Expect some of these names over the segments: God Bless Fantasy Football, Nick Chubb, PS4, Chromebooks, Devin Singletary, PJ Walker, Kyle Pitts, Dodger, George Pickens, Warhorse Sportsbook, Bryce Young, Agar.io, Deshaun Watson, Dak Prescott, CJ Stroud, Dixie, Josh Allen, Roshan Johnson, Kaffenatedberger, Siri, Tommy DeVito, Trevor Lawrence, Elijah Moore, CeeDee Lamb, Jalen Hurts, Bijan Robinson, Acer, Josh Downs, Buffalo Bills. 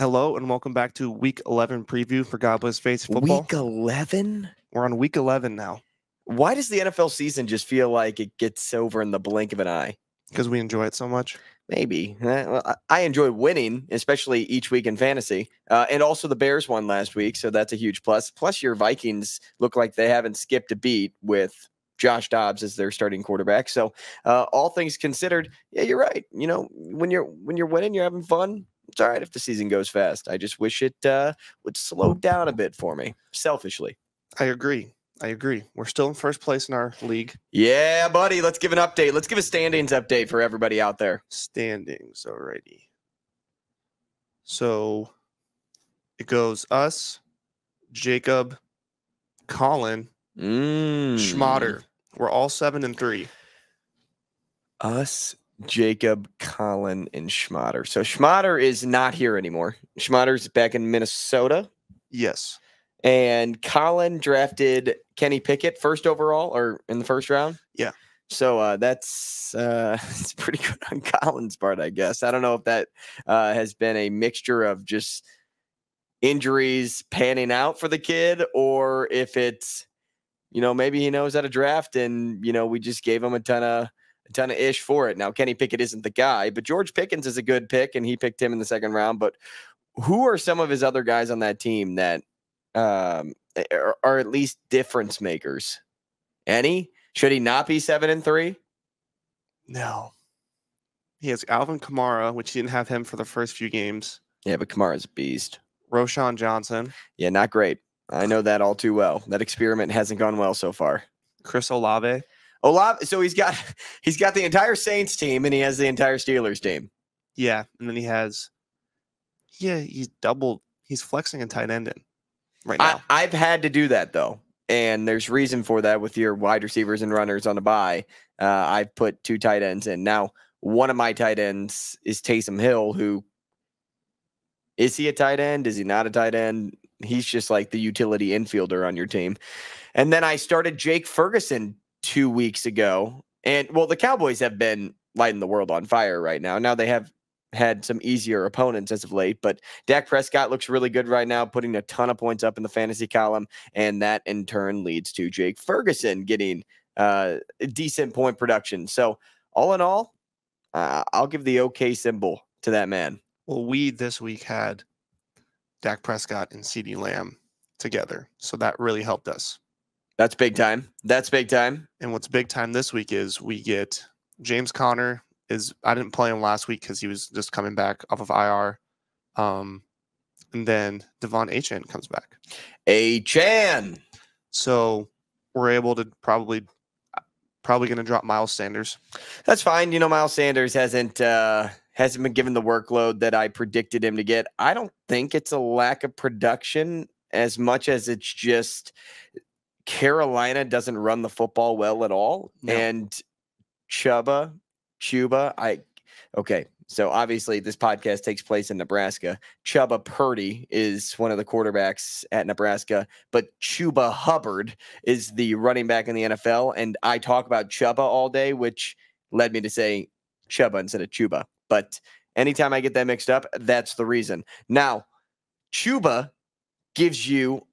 Hello and welcome back to Week 11 preview for God Bless Face Football. Week 11? We're on Week 11 now. Why does the NFL season just feel like it gets over in the blink of an eye? Because we enjoy it so much? Maybe. I enjoy winning, especially each week in fantasy. And also the Bears won last week, so that's a huge plus. Plus your Vikings look like they haven't skipped a beat with Josh Dobbs as their starting quarterback. So all things considered, yeah, you're right. You know, when you're winning, you're having fun. It's all right if the season goes fast. I just wish it would slow down a bit for me, selfishly. I agree. We're still in first place in our league. Yeah, buddy. Let's give an update. Let's give a standings update for everybody out there. Standings, alrighty. So it goes us, Jacob, Colin, Schmatter. We're all 7-3. Us, Jacob, Colin, and Schmatter. So Schmatter is not here anymore. Schmatter's back in Minnesota. Yes. And Colin drafted Kenny Pickett first overall or in the first round. Yeah. So that's pretty good on Colin's part, I guess. I don't know if that has been a mixture of just injuries panning out for the kid or if it's, you know, maybe he knows how to draft and, you know, we just gave him a ton of ish for it. Now, Kenny Pickett isn't the guy, but George Pickens is a good pick, and he picked him in the second round. But who are some of his other guys on that team that are at least difference makers? Any? Should he not be 7-3? No. He has Alvin Kamara, which he didn't have him for the first few games. Yeah, but Kamara's a beast. Roshan Johnson. Yeah, not great. I know that all too well. That experiment hasn't gone well so far. Chris Olave. Olave, so he's got the entire Saints team and he has the entire Steelers team. Yeah, and then he's flexing a tight end in right now. I've had to do that though, and there's reason for that with your wide receivers and runners on the bye. I've put two tight ends in. Now one of my tight ends is Taysom Hill, who is he a tight end? Is he not a tight end? He's just like the utility infielder on your team. And then I started Jake Ferguson 2 weeks ago, and well, the Cowboys have been lighting the world on fire right now. Now they have had some easier opponents as of late, but Dak Prescott looks really good right now, putting a ton of points up in the fantasy column, and that in turn leads to Jake Ferguson getting decent point production. So all in all, I'll give the okay symbol to that man. Well, we this week had Dak Prescott and CeeDee Lamb together, so that really helped us. That's big time. That's big time. And what's big time this week is we get James Conner. I didn't play him last week because he was just coming back off of IR. And then Devon Achane comes back. Achane. So we're able to probably going to drop Miles Sanders. That's fine. You know, Miles Sanders hasn't been given the workload that I predicted him to get. I don't think it's a lack of production as much as it's just Carolina doesn't run the football well at all. No. And Chuba. Okay. So obviously this podcast takes place in Nebraska. Chuba Purdy is one of the quarterbacks at Nebraska, but Chuba Hubbard is the running back in the NFL. And I talk about Chuba all day, which led me to say Chuba instead of Chuba. But anytime I get that mixed up, that's the reason. Now, Chuba gives you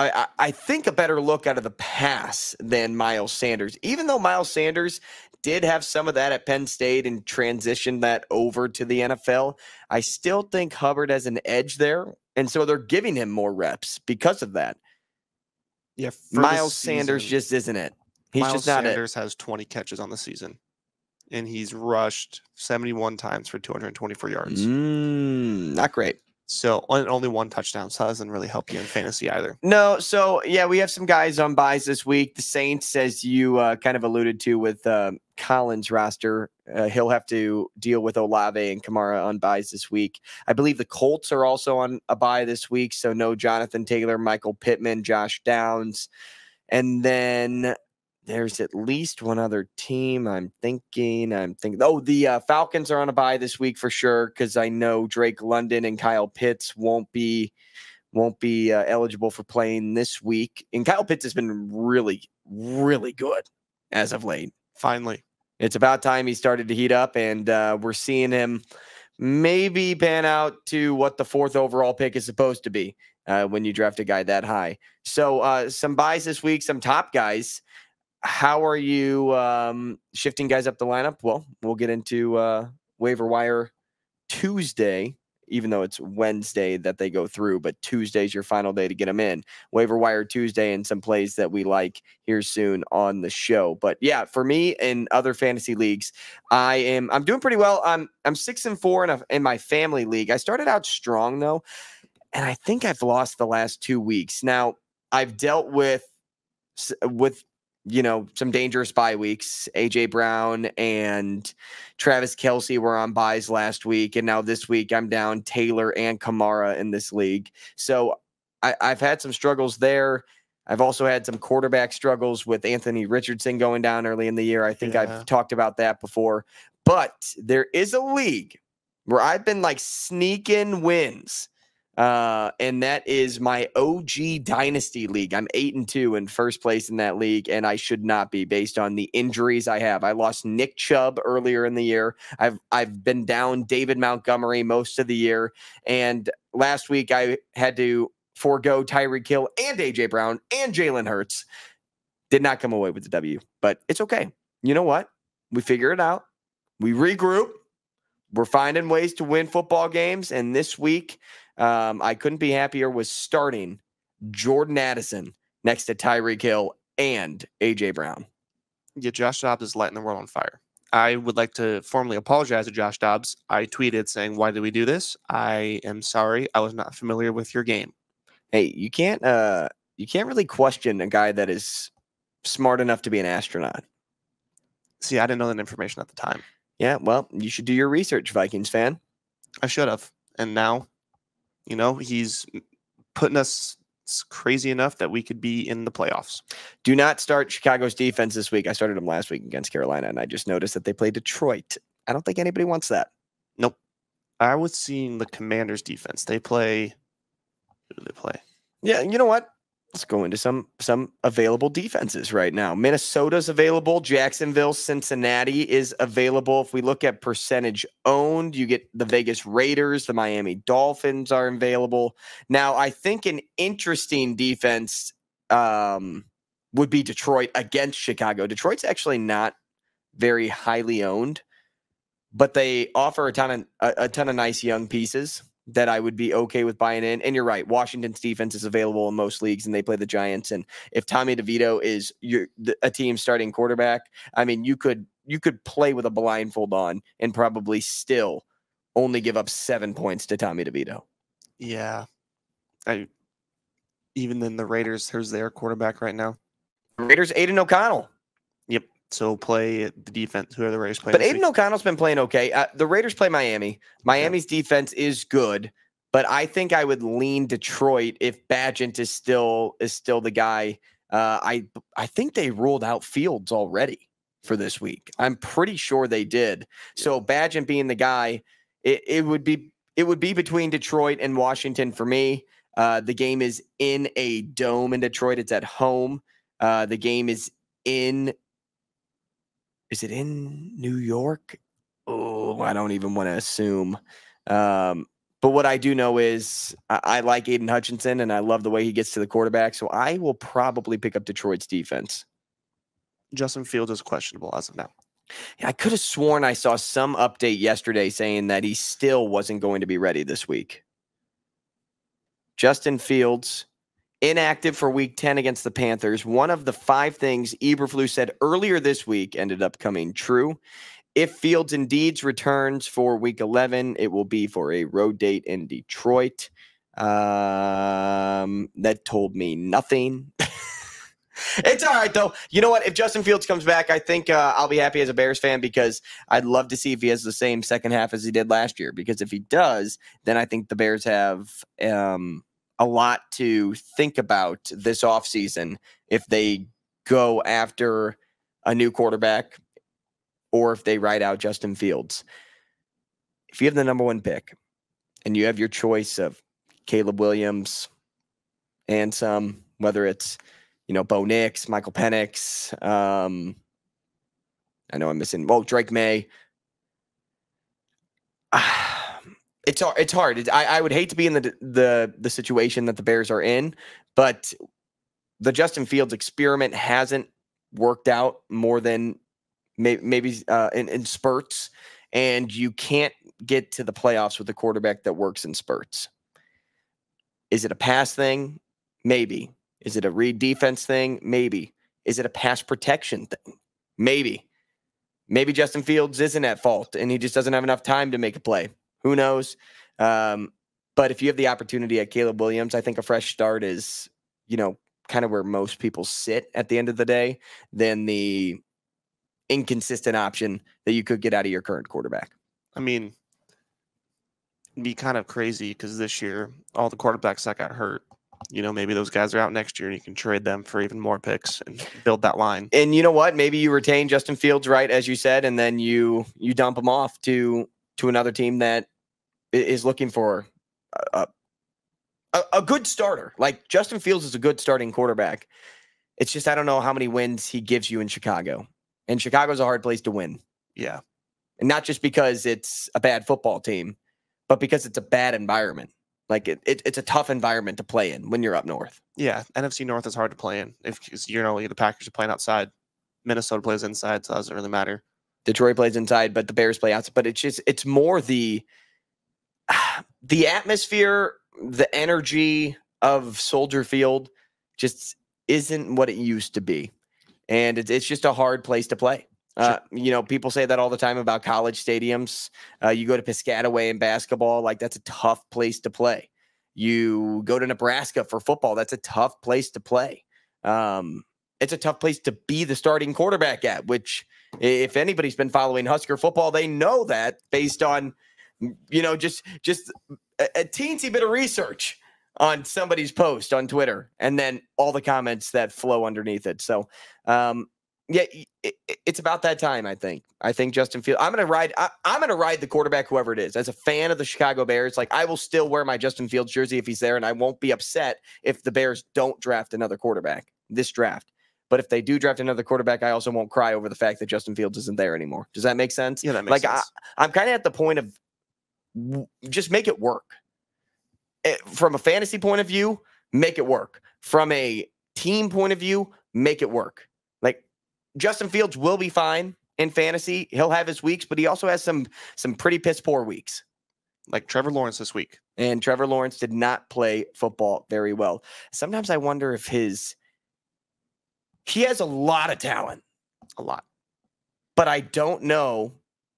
I think a better look out of the pass than Miles Sanders, even though Miles Sanders did have some of that at Penn State and transitioned that over to the NFL. I still think Hubbard has an edge there, and so they're giving him more reps because of that. Yeah, Miles Sanders just isn't it. He's just not it. Miles Sanders has 20 catches on the season, and he's rushed 71 times for 224 yards. Not great. So only one touchdown, so that doesn't really help you in fantasy either. No, so yeah, we have some guys on buys this week. The Saints, as you kind of alluded to with Collins' roster, he'll have to deal with Olave and Kamara on buys this week. I believe the Colts are also on a buy this week, so no Jonathan Taylor, Michael Pittman, Josh Downs. And then there's at least one other team I'm thinking. Oh, the Falcons are on a bye this week for sure, because I know Drake London and Kyle Pitts won't be eligible for playing this week. And Kyle Pitts has been really, really good as of late. Finally. It's about time he started to heat up, and we're seeing him maybe pan out to what the fourth overall pick is supposed to be when you draft a guy that high. So some buys this week, some top guys. How are you shifting guys up the lineup? Well, we'll get into waiver wire Tuesday, even though it's Wednesday that they go through, but Tuesday's your final day to get them in. Waiver wire Tuesday and some plays that we like here soon on the show. But yeah, for me and other fantasy leagues, I'm doing pretty well. I'm 6-4 in my family league. I started out strong though, and I think I've lost the last 2 weeks. Now I've dealt with you know, some dangerous bye weeks. AJ Brown and Travis Kelce were on buys last week. And now this week I'm down Taylor and Kamara in this league. So I've had some struggles there. I've also had some quarterback struggles with Anthony Richardson going down early in the year. I think I've talked about that before, but there is a league where I've been like sneaking wins. And that is my OG Dynasty League. I'm 8-2 in first place in that league, and I should not be based on the injuries I have. I lost Nick Chubb earlier in the year. I've been down David Montgomery most of the year. And last week I had to forego Tyreek Hill and AJ Brown and Jalen Hurts. Did not come away with the W, but it's okay. You know what? We figure it out. We regroup. We're finding ways to win football games. And this week, I couldn't be happier with starting Jordan Addison next to Tyreek Hill and A.J. Brown. Yeah, Josh Dobbs is lighting the world on fire. I would like to formally apologize to Josh Dobbs. I tweeted saying, why did we do this? I am sorry. I was not familiar with your game. Hey, you can't really question a guy that is smart enough to be an astronaut. See, I didn't know that information at the time. Yeah, well, you should do your research, Vikings fan. I should have. And now, you know, he's putting us crazy enough that we could be in the playoffs. Do not start Chicago's defense this week. I started them last week against Carolina, and I just noticed that they play Detroit. I don't think anybody wants that. Nope. I was seeing the Commanders defense. They play. Who do they play? Yeah, you know what? Let's go into some available defenses right now. Minnesota's available. Jacksonville, Cincinnati is available. If we look at percentage owned, you get the Vegas Raiders, the Miami Dolphins are available. Now, I think an interesting defense would be Detroit against Chicago. Detroit's actually not very highly owned, but they offer a ton of nice young pieces that I would be okay with buying in. And you're right, Washington's defense is available in most leagues, and they play the Giants. And if Tommy DeVito is a team starting quarterback, I mean, you could play with a blindfold on and probably still only give up 7 points to Tommy DeVito. Yeah, even then the Raiders, who's their quarterback right now? Raiders, Aiden O'Connell. Yep. So play the defense, whoever the Raiders play. But Aiden O'Connell's been playing okay. The Raiders play Miami. Miami's defense is good, but I think I would lean Detroit if Badgett is still the guy. I think they ruled out Fields already for this week. I'm pretty sure they did. So Badgett being the guy, it would be between Detroit and Washington for me. The game is in a dome in Detroit. It's at home. The game is in. Is it in New York? Oh, I don't even want to assume. But what I do know is I like Aiden Hutchinson, and I love the way he gets to the quarterback. So I will probably pick up Detroit's defense. Justin Fields is questionable as of now. Yeah, I could have sworn I saw some update yesterday saying that he still wasn't going to be ready this week. Justin Fields, inactive for week 10 against the Panthers. One of the 5 things Eberflus said earlier this week ended up coming true. If Fields indeed returns for week 11, it will be for a road date in Detroit. That told me nothing. It's all right, though. You know what? If Justin Fields comes back, I think I'll be happy as a Bears fan, because I'd love to see if he has the same second half as he did last year, because if he does, then I think the Bears have a lot to think about this offseason if they go after a new quarterback or if they ride out Justin Fields. If you have the #1 pick and you have your choice of Caleb Williams and some, whether it's, you know, Bo Nix, Michael Penix, I know I'm missing Drake May. It's hard. I would hate to be in the situation that the Bears are in, but the Justin Fields experiment hasn't worked out more than maybe in spurts, and you can't get to the playoffs with a quarterback that works in spurts. Is it a pass thing? Maybe. Is it a read defense thing? Maybe. Is it a pass protection thing? Maybe. Maybe Justin Fields isn't at fault and he just doesn't have enough time to make a play. Who knows? But if you have the opportunity at Caleb Williams, I think a fresh start is, you know, kind of where most people sit at the end of the day than the inconsistent option that you could get out of your current quarterback. I mean, it'd be kind of crazy because this year, all the quarterbacks that got hurt, you know, maybe those guys are out next year and you can trade them for even more picks and build that line. And you know what? Maybe you retain Justin Fields, right, as you said, and then you dump him off to another team that is looking for a good starter. Like, Justin Fields is a good starting quarterback. It's just I don't know how many wins he gives you in Chicago. And Chicago's a hard place to win. Yeah. And not just because it's a bad football team, but because it's a bad environment. Like, it's a tough environment to play in when you're up north. Yeah, NFC North is hard to play in. If you know, the Packers are playing outside. Minnesota plays inside, so it doesn't really matter. Detroit plays inside, but the Bears play outside. But it's just, it's more the atmosphere, the energy of Soldier Field just isn't what it used to be. And it's just a hard place to play. Sure. You know, people say that all the time about college stadiums. You go to Piscataway in basketball, like, that's a tough place to play. You go to Nebraska for football, that's a tough place to play. It's a tough place to be the starting quarterback at, which, if anybody's been following Husker football, they know that based on, you know, just a teensy bit of research on somebody's post on Twitter and then all the comments that flow underneath it. So, yeah, it's about that time, I think. I think Justin Fields, I'm going to ride the quarterback, whoever it is. As a fan of the Chicago Bears, like, I will still wear my Justin Fields jersey if he's there, and I won't be upset if the Bears don't draft another quarterback this draft. But if they do draft another quarterback, I also won't cry over the fact that Justin Fields isn't there anymore. Does that make sense? Yeah, that makes sense. I'm kind of at the point of just make it work. From a fantasy point of view, make it work. From a team point of view, make it work. Justin Fields will be fine in fantasy. He'll have his weeks, but he also has some pretty piss poor weeks. Like Trevor Lawrence this week. And Trevor Lawrence did not play football very well. Sometimes I wonder if he has a lot of talent. A lot. But I don't know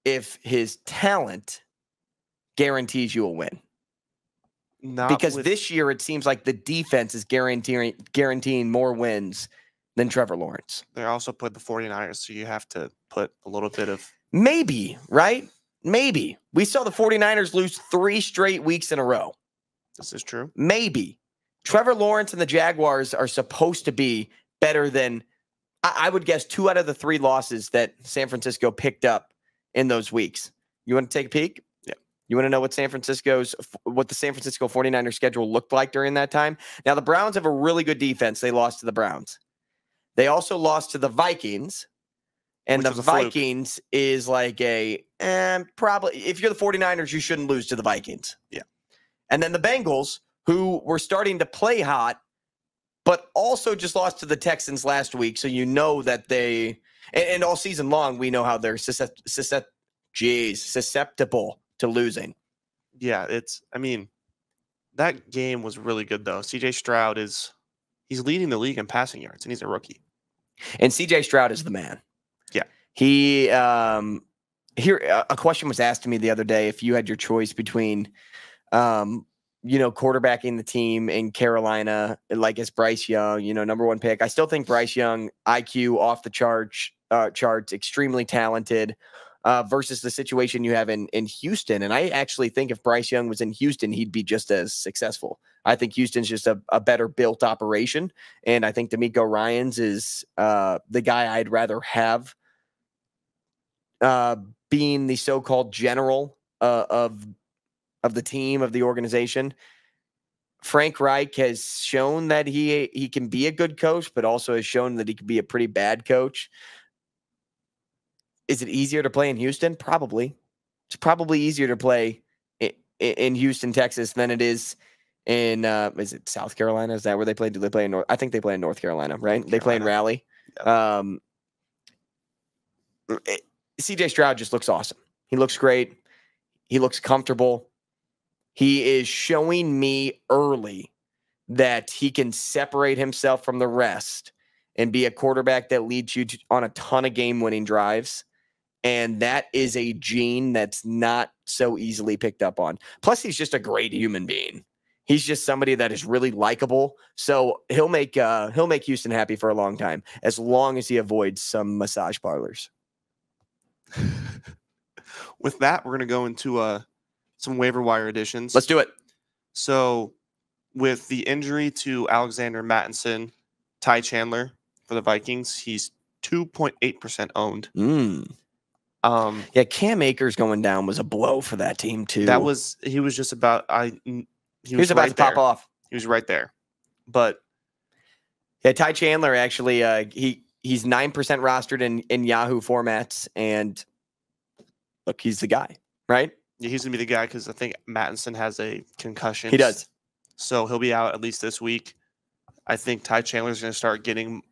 if his talent guarantees you a win. Because this year it seems like the defense is guaranteeing more wins than Trevor Lawrence. They also put the 49ers, so you have to put a little bit of... Maybe, right? Maybe. We saw the 49ers lose 3 straight weeks in a row. This is true. Maybe. Trevor Lawrence and the Jaguars are supposed to be better than, I would guess, 2 out of the 3 losses that San Francisco picked up in those weeks. You want to take a peek? Yeah. You want to know what the San Francisco 49ers schedule looked like during that time? Now, the Browns have a really good defense. They lost to the Browns. They also lost to the Vikings, and the Vikings is like probably, if you're the 49ers, you shouldn't lose to the Vikings. Yeah. And then the Bengals, who were starting to play hot, but also just lost to the Texans last week. So you know that they, and all season long, we know how they're susceptible to losing. Yeah, I mean, that game was really good, though. CJ Stroud is... He's leading the league in passing yards, and he's a rookie. And CJ Stroud is the man. Yeah. He here a question was asked to me the other day, if you had your choice between you know, quarterbacking the team in Carolina, like as Bryce Young, you know, #1 pick. I still think Bryce Young, IQ off the charts, extremely talented, versus the situation you have in Houston. And I actually think if Bryce Young was in Houston, he'd be just as successful. I think Houston's just a better built operation. And I think D'Amico Ryans is the guy I'd rather have being the so-called general of the team, of the organization. Frank Reich has shown that he can be a good coach, but also has shown that he can be a pretty bad coach. Is it easier to play in Houston? Probably. It's probably easier to play in Houston, Texas than it is in is it South Carolina? Is that where they play? Do they play in North? I think they play in North Carolina, right? They play in Raleigh. Yep. CJ Stroud just looks awesome. He looks great. He looks comfortable. He is showing me early that he can separate himself from the rest and be a quarterback that leads you to, on a ton of game-winning drives. And that is a gene that's not so easily picked up on. Plus, he's just a great human being. He's just somebody that is really likable. So he'll make Houston happy for a long time, as long as he avoids some massage parlors. With that, we're going to go into some waiver wire additions. Let's do it. So with the injury to Alexander Mattinson, Ty Chandler for the Vikings, he's 2.8% owned. Mm. Yeah, Cam Akers going down was a blow for that team too. That was he was about to pop off. He was right there, but yeah, Ty Chandler actually he's 9% rostered in Yahoo formats, and look, he's the guy, right? Yeah, he's gonna be the guy because I think Mattinson has a concussion. He does, so he'll be out at least this week. I think Ty Chandler's gonna start getting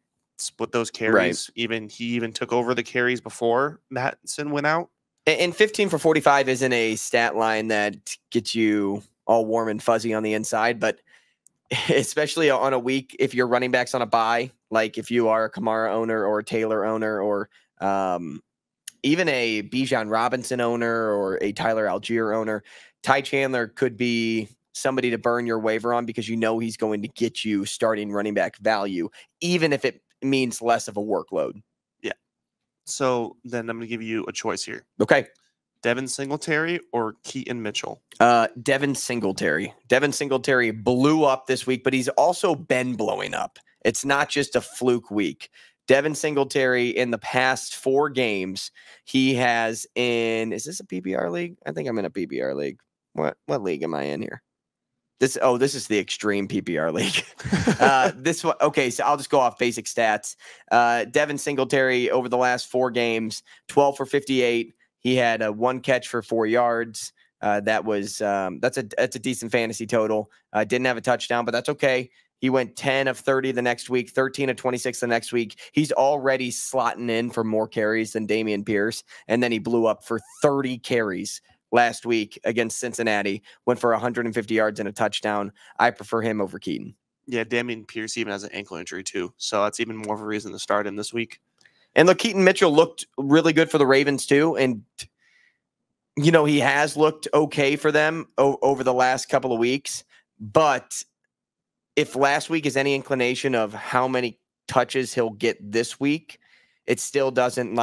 split those carries. Right. He even took over the carries before Mattinson went out. And 15 for 45 isn't a stat line that gets you all warm and fuzzy on the inside, but especially on a week if your running back's on a bye, like if you are a Kamara owner or a Taylor owner or even a Bijan Robinson owner or a Tyler Algier owner, Ty Chandler could be somebody to burn your waiver on because you know he's going to get you starting running back value, even if it means less of a workload. Yeah. So then I'm going to give you a choice here. Okay. Devin Singletary or Keaton Mitchell? Devin Singletary. Devin Singletary blew up this week, but he's also been blowing up. It's not just a fluke week. Devin Singletary in the past 4 games, he has in, is this a PPR league? I think I'm in a PPR league. What league am I in here? This is the extreme PPR league. This one, okay, so I'll just go off basic stats. Devin Singletary over the last 4 games, 12 for 58. He had a 1 catch for 4 yards. That's a decent fantasy total. Didn't have a touchdown, but that's okay. He went 10 of 30 the next week, 13 of 26 the next week. He's already slotting in for more carries than Damian Pierce, and then he blew up for 30 carries last week against Cincinnati, went for 150 yards and a touchdown. I prefer him over Keaton. Yeah, Damian Pierce even has an ankle injury too, so that's even more of a reason to start him this week. And look, Keaton Mitchell looked really good for the Ravens too, and you know he has looked okay for them over the last couple of weeks. But if last week is any inclination of how many touches he'll get this week, it still doesn't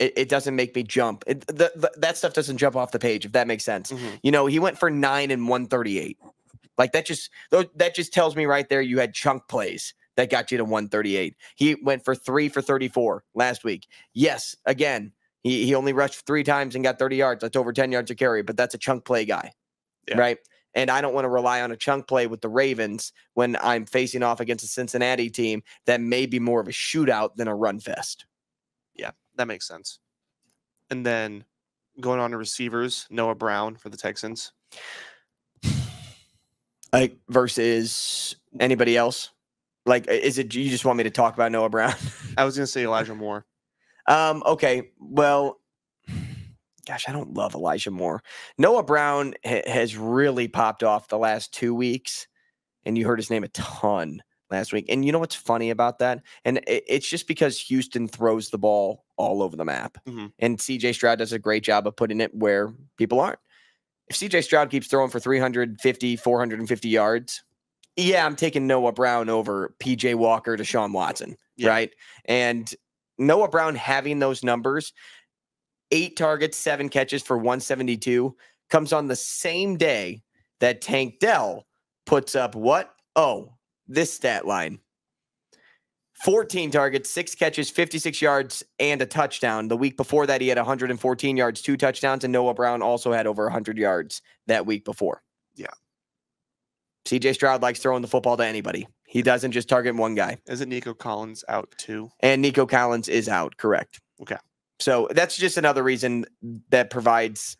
It doesn't make me jump. That stuff doesn't jump off the page, if that makes sense. Mm-hmm. You know, he went for 9 and 138. Like that just tells me right there you had chunk plays that got you to 138. He went for 3 for 34 last week. Yes, again, he only rushed 3 times and got 30 yards. That's over 10 yards a carry, but that's a chunk play guy, right? And I don't want to rely on a chunk play with the Ravens when I'm facing off against a Cincinnati team that may be more of a shootout than a run fest. Yeah. That makes sense. And then going on to receivers, Noah Brown for the Texans. Versus anybody else? Like, is it you just want me to talk about Noah Brown? I was going to say Elijah Moore. Okay. Well, gosh, I don't love Elijah Moore. Noah Brown has really popped off the last 2 weeks, and you heard his name a ton last week. And you know what's funny about that? And it's just because Houston throws the ball all over the map. Mm-hmm. And CJ Stroud does a great job of putting it where people aren't. If CJ Stroud keeps throwing for 350, 450 yards, yeah, I'm taking Noah Brown over PJ Walker to Deshaun Watson, right? And Noah Brown having those numbers, 8 targets, 7 catches for 172, comes on the same day that Tank Dell puts up what? Oh, this stat line, 14 targets, 6 catches, 56 yards, and a touchdown. The week before that, he had 114 yards, 2 touchdowns, and Noah Brown also had over 100 yards that week before. Yeah. CJ Stroud likes throwing the football to anybody. He doesn't just target one guy. Isn't Nico Collins out too? And Nico Collins is out, correct. Okay. So that's just another reason that provides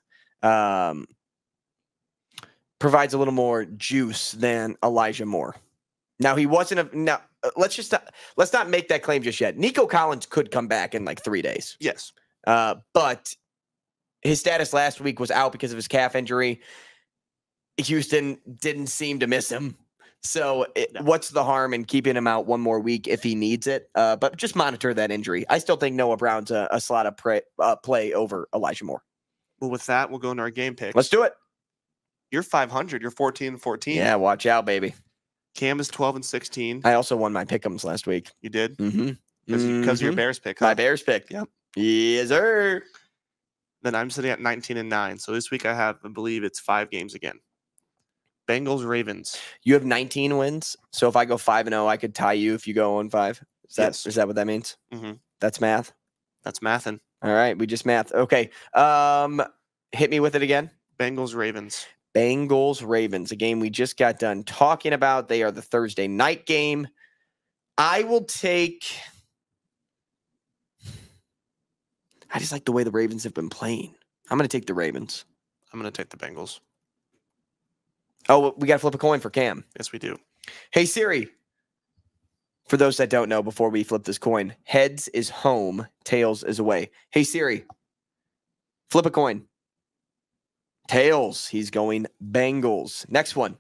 provides a little more juice than Elijah Moore. Now, he wasn't a, now let's not make that claim just yet. Nico Collins could come back in like 3 days. Yes. But his status last week was out because of his calf injury. Houston didn't seem to miss him. So what's the harm in keeping him out one more week if he needs it? But just monitor that injury. I still think Noah Brown's a slot of play over Elijah Moore. Well, with that, we'll go into our game picks. Let's do it. You're 500. You're 14-14. Yeah, watch out, baby. Cam is 12-16. I also won my pick'ems last week. You did? Mm-hmm. Because of your Bears pick. Huh? My Bears pick. Yep. Yes, sir. Then I'm sitting at 19-9. So this week I have, I believe it's 5 games again. Bengals, Ravens. You have 19 wins. So if I go 5-0, I could tie you if you go 0-5. Is that yes. Is that what that means? Mm-hmm. That's math. That's mathin'. All right, we just math. Okay. Hit me with it again. Bengals, Ravens. Bengals, Ravens. A game we just got done talking about. They are the Thursday night game. I will take. I just like the way the Ravens have been playing. I'm going to take the Ravens. I'm going to take the Bengals. Oh, we got to flip a coin for Cam. Yes, we do. Hey, Siri. For those that don't know, before we flip this coin, heads is home, tails is away. Hey, Siri, flip a coin. Tails. He's going Bengals. Next one.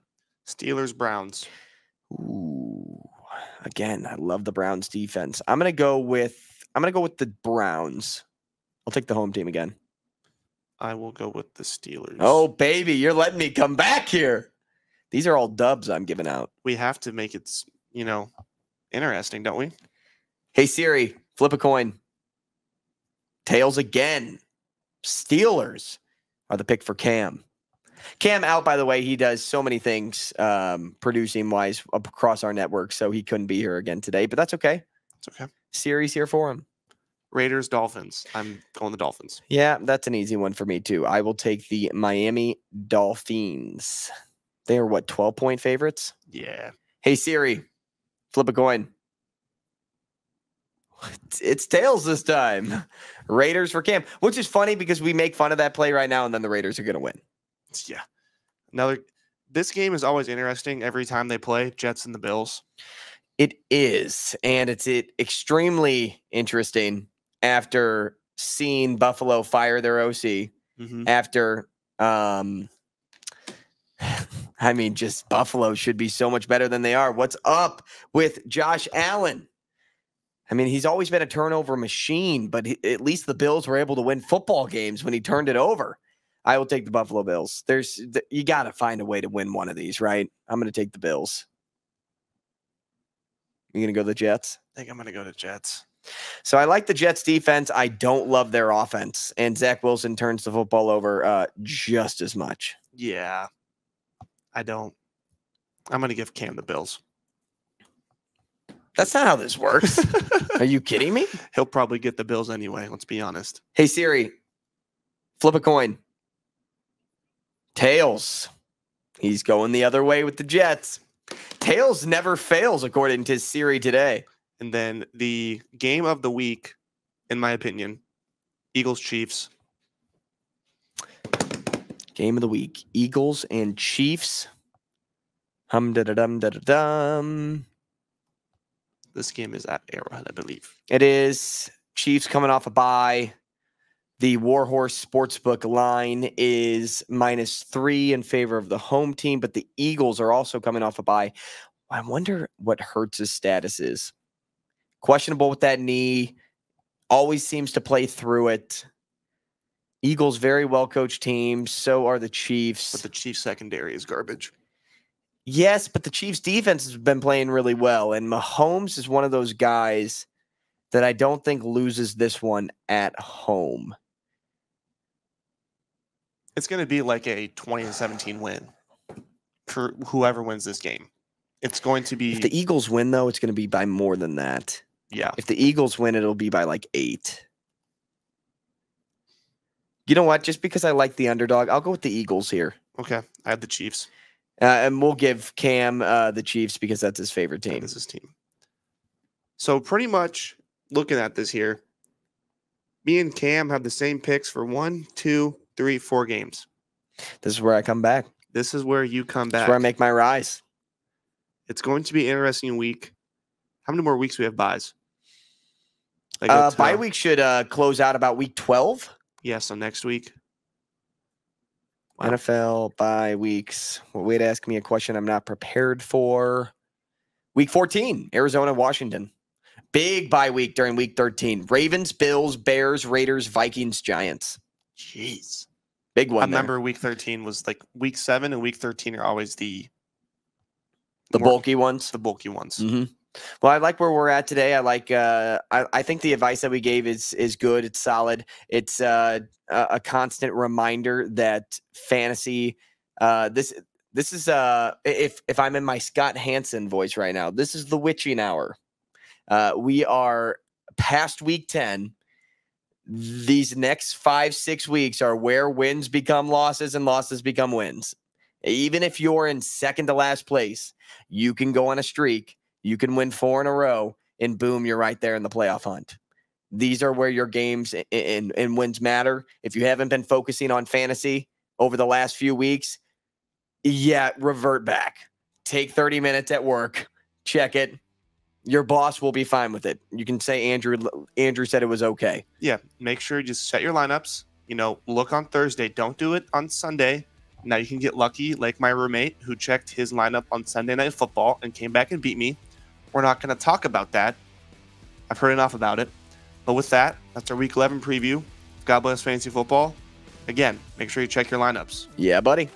Steelers, Browns. Ooh. Again, I love the Browns defense. I'm going to go with the Browns. I'll take the home team again. I will go with the Steelers. Oh, baby, you're letting me come back here. These are all dubs I'm giving out. We have to make it, you know, interesting, don't we? Hey, Siri, flip a coin. Tails again. Steelers are the pick for Cam. Cam out, by the way. He does so many things producing-wise across our network, so he couldn't be here again today, but that's okay. It's okay. Siri's here for him. Raiders, Dolphins. I'm going the Dolphins. Yeah, that's an easy one for me, too. I will take the Miami Dolphins. They are, what, 12-point favorites? Yeah. Hey, Siri, flip a coin. It's tails this time. Raiders for Cam, which is funny because we make fun of that play right now, and then the Raiders are going to win. Yeah. Another. This game is always interesting every time they play Jets and the Bills. It is, and it's extremely interesting after seeing Buffalo fire their OC, after I mean, just Buffalo should be so much better than they are. What's up with Josh Allen? I mean, he's always been a turnover machine, but at least the Bills were able to win football games when he turned it over. I will take the Buffalo Bills. You got to find a way to win one of these, right? I'm going to take the Bills. You're going to go to the Jets? I think I'm going to go to Jets. So I like the Jets defense. I don't love their offense. And Zach Wilson turns the football over just as much. Yeah. I don't. I'm going to give Cam the Bills. That's not how this works. Are you kidding me? He'll probably get the Bills anyway. Let's be honest. Hey, Siri, flip a coin. Tails. He's going the other way with the Jets. Tails never fails, according to Siri today. And then the game of the week, in my opinion, Eagles, Chiefs. Game of the week, Eagles and Chiefs. Hum-da-da-dum-da-da-dum. This game is at Arrowhead, I believe. It is. Chiefs coming off a bye. The Warhorse Sportsbook line is -3 in favor of the home team, but the Eagles are also coming off a bye. I wonder what Hurts' status is. Questionable with that knee. Always seems to play through it. Eagles, very well-coached team. So are the Chiefs. But the Chiefs' secondary is garbage. Yes, but the Chiefs' defense has been playing really well, and Mahomes is one of those guys that I don't think loses this one at home. It's going to be like a 20-17 win for whoever wins this game. It's going to be... If the Eagles win, though, it's going to be by more than that. Yeah. If the Eagles win, it'll be by like 8. You know what? Just because I like the underdog, I'll go with the Eagles here. Okay. I have the Chiefs. And we'll give Cam the Chiefs because that's his favorite team. That's his team. So pretty much looking at this here, me and Cam have the same picks for 1, 2, 3, 4 games. This is where I come back. This is where you come back. It's where I make my rise. It's going to be interesting week. How many more weeks do we have buys? Like bye week should close out about week 12. Yeah, so next week. Wow. NFL bye weeks. Well, wait to ask me a question I'm not prepared for. Week 14, Arizona, Washington. Big bye week during week 13. Ravens, Bills, Bears, Raiders, Vikings, Giants. Jeez. Big one. I remember there. Week 13 was like week 7 and week 13 are always the bulky ones. The bulky ones. Mm-hmm. Well, I like where we're at today. I like I think the advice that we gave is good. It's solid. It's a constant reminder that fantasy this is if I'm in my Scott Hansen voice right now, this is the witching hour. We are past week 10. These next 5-6 weeks are where wins become losses and losses become wins. Even if you're in second to last place, you can go on a streak. You can win 4 in a row, and boom, you're right there in the playoff hunt. These are where your games and wins matter. If you haven't been focusing on fantasy over the last few weeks, yeah, revert back. Take 30 minutes at work. Check it. Your boss will be fine with it. You can say Andrew said it was okay. Yeah, make sure you just set your lineups. You know, look on Thursday. Don't do it on Sunday. Now you can get lucky like my roommate who checked his lineup on Sunday Night Football and came back and beat me. We're not going to talk about that. I've heard enough about it. But with that, that's our Week 11 preview. God bless fantasy football. Again, make sure you check your lineups. Yeah, buddy.